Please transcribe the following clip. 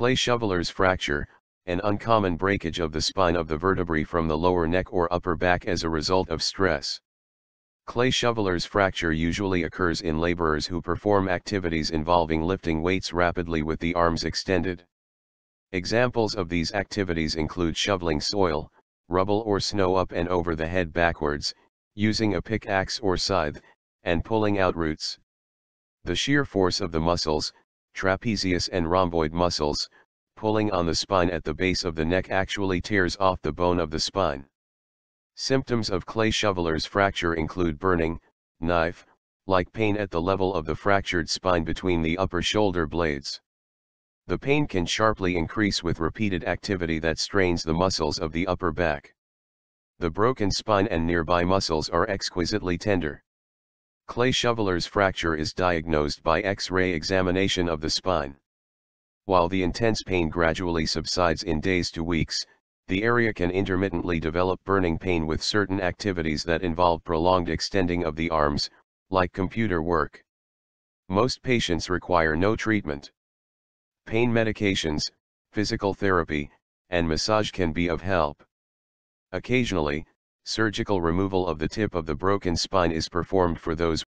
Clay Shoveler's Fracture, an uncommon breakage of the spine of the vertebrae from the lower neck or upper back as a result of stress. Clay Shoveler's Fracture usually occurs in laborers who perform activities involving lifting weights rapidly with the arms extended. Examples of these activities include shoveling soil, rubble or snow up and over the head backwards, using a pickaxe or scythe, and pulling out roots. The sheer force of the muscles, trapezius and rhomboid muscles, pulling on the spine at the base of the neck actually tears off the bone of the spine. Symptoms of Clay Shoveler's Fracture include burning, knife-like pain at the level of the fractured spine between the upper shoulder blades. The pain can sharply increase with repeated activity that strains the muscles of the upper back. The broken spine and nearby muscles are exquisitely tender. Clay Shoveler's Fracture is diagnosed by X-ray examination of the spine. While the intense pain gradually subsides in days to weeks, the area can intermittently develop burning pain with certain activities that involve prolonged extending of the arms, like computer work. Most patients require no treatment. Pain medications, physical therapy, and massage can be of help. Occasionally, surgical removal of the tip of the broken spine is performed for those